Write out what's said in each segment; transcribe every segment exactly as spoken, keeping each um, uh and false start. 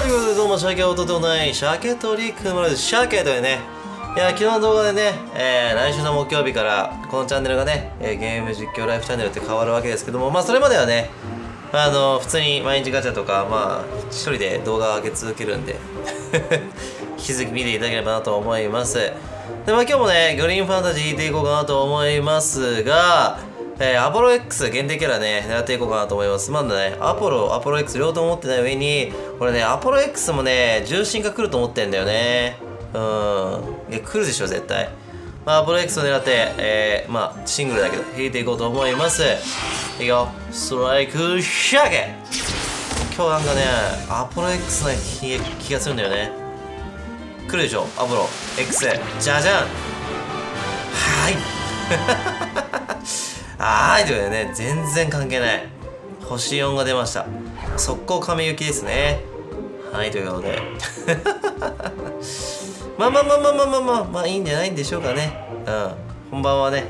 さあ、ということでどうも、鮭をとてもない、鮭取くまるです。鮭というね、いや、昨日の動画でね、えー、来週の木曜日から、このチャンネルがね、えー、ゲーム実況ライフチャンネルって変わるわけですけども、まあ、それまではね、あの、普通に毎日ガチャとか、まあ、一人で動画を上げ続けるんで、引き続き見ていただければなと思います。で、まあ、今日もね、グリーンファンタジー引いていこうかなと思いますが、えー、アポロ X 限定キャラね、狙っていこうかなと思います。まだね、アポロ、アポロ X 両方持ってない上に、俺ね、アポロ X もね、重心が来ると思ってんだよね。うん。いや、来るでしょ、絶対。まあ、アポロ X を狙って、えー、まあ、シングルだけど、引いていこうと思います。いくよ。ストライク、シャケ！今日なんかね、アポロ X な気がするんだよね。来るでしょ、アポロ X。じゃじゃん！はーい。あーいということでね、全然関係ない。ほしよんが出ました。速攻亀雪ですね。はい、ということで。まあまあまあまあまあまあまあ、まあいいんじゃないんでしょうかね。うん。本番はね、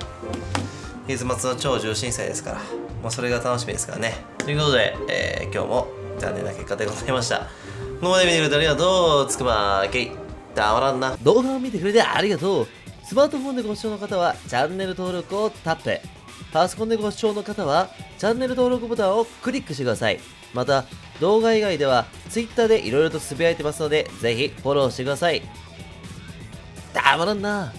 月末の超重心祭ですから、まあそれが楽しみですからね。ということで、えー、今日も残念な結果でございました。ここまで見てくれてありがとう。つくばーけい。たまらんな。動画を見てくれてありがとう。スマートフォンでご視聴の方は、チャンネル登録をタップ。パソコンでご視聴の方は、チャンネル登録ボタンをクリックしてください。また、動画以外では、ツイッター でいろいろとつぶやいてますので、ぜひフォローしてください。たまらんな。